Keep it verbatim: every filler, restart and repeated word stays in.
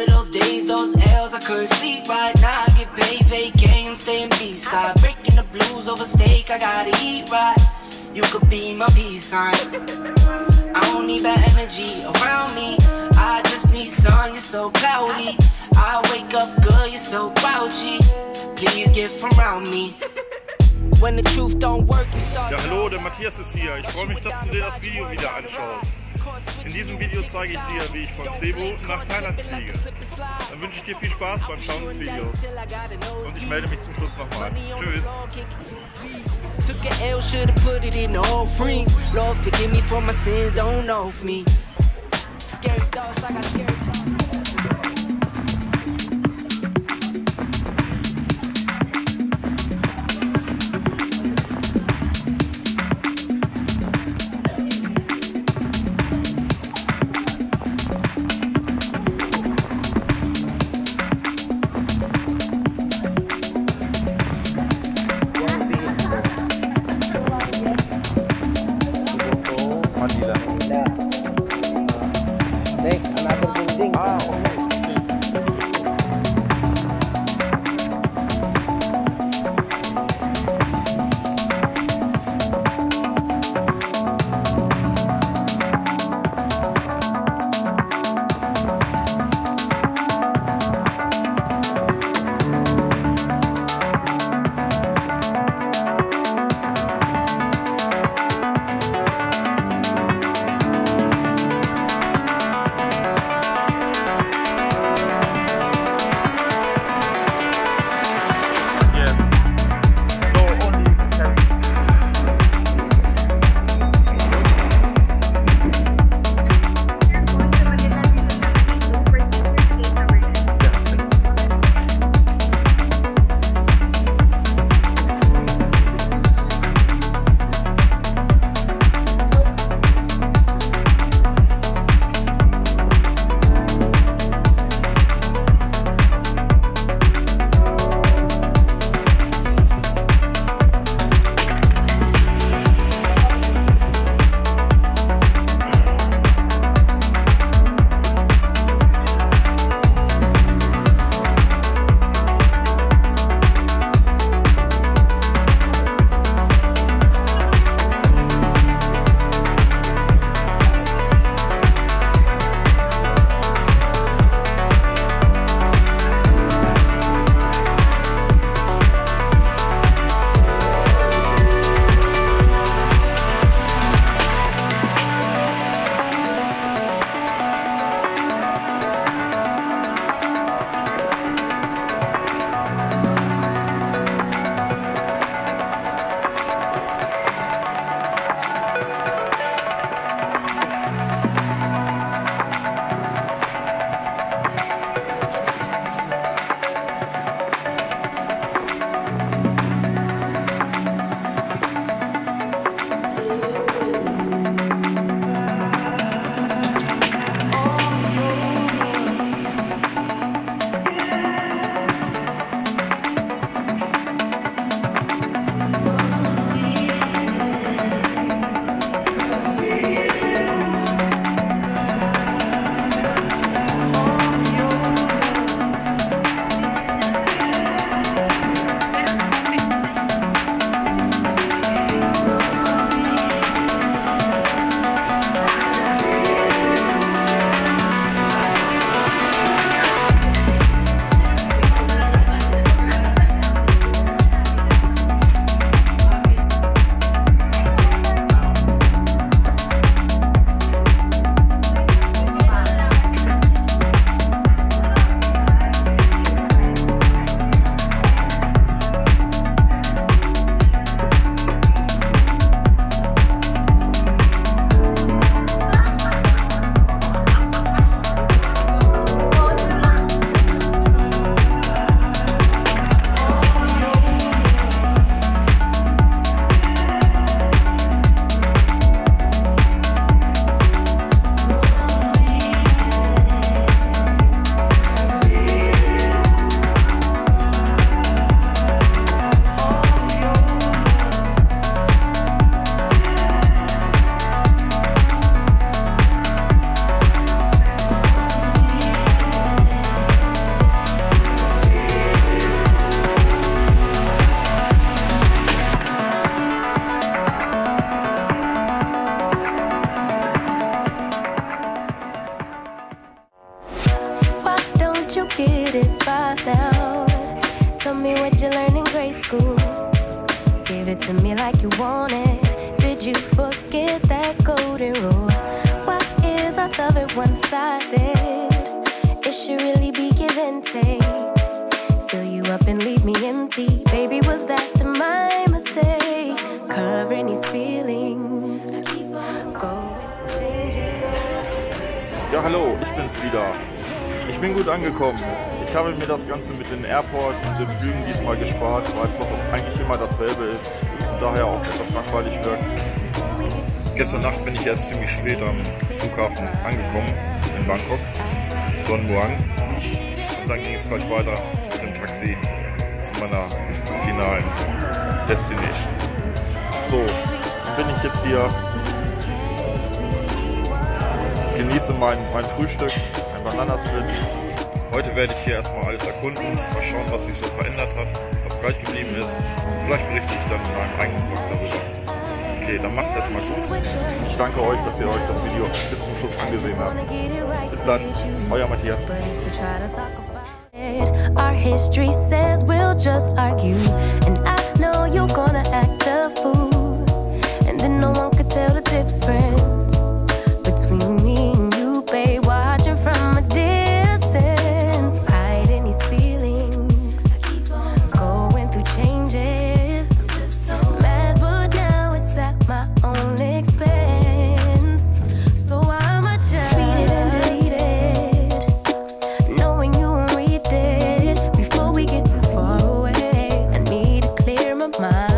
remember those days, those L's. I couldn't sleep right now. I get paid, vacay, I'm staying B-side. Breaking the blues over steak, I gotta eat right. You could be my peace sign. I don't need that energy around me. I just need sun, you're so cloudy. I wake up good, you're so grouchy. Please get from around me. When the truth don't work, you start. Ja, hallo, der Matthias ist hier. Ich freue mich, dass du dir das Video wieder anschaust. In diesem Video zeige ich dir, wie ich von Cebu nach Thailand fliege. Dann wünsche ich dir viel Spaß beim Schauen des Videos. Und ich melde mich zum Schluss nochmal. Tschüss. Took a L, should've put it in all free. Lord, forgive me for my sins, don't know me. Scary thoughts, I got scary thoughts. but you get it by now. Tell me what you learned in grade school. Give it to me like you want it. Did you forget that golden rule? Why is our love it one-sided? It should really be give and take. Fill you up and leave me empty. Baby, was that my mistake? Covering these feelings. Ja, hallo, ich bin's wieder. Ich bin gut angekommen. Ich habe mir das Ganze mit dem Airport und den Flügen diesmal gespart, weil es doch eigentlich immer dasselbe ist und daher auch etwas langweilig wirkt. Gestern Nacht bin ich erst ziemlich spät am Flughafen angekommen in Bangkok, Don Mueang. Und dann ging es gleich weiter mit dem Taxi zu meiner finalen Destination. So, bin ich jetzt hier. Genieße mein, mein Frühstück, ein Bananasplit. Heute werde ich hier erstmal alles erkunden, mal schauen, was sich so verändert hat, was gleich geblieben ist. Vielleicht berichte ich dann in meinem eigenen Blog darüber. Okay, dann macht's erstmal gut. Ich danke euch, dass ihr euch das Video bis zum Schluss angesehen habt. Bis dann, euer Matthias. Our history says we'll just argue, and I know you're gonna act a fool, and then no one could tell the difference between me and you, babe, watching from a distance, hiding these feelings, going through changes, mad but now it's at my own expense, so I'ma just tweet it and delete it, knowing you won't read it. Before we get too far away, I need to clear my mind.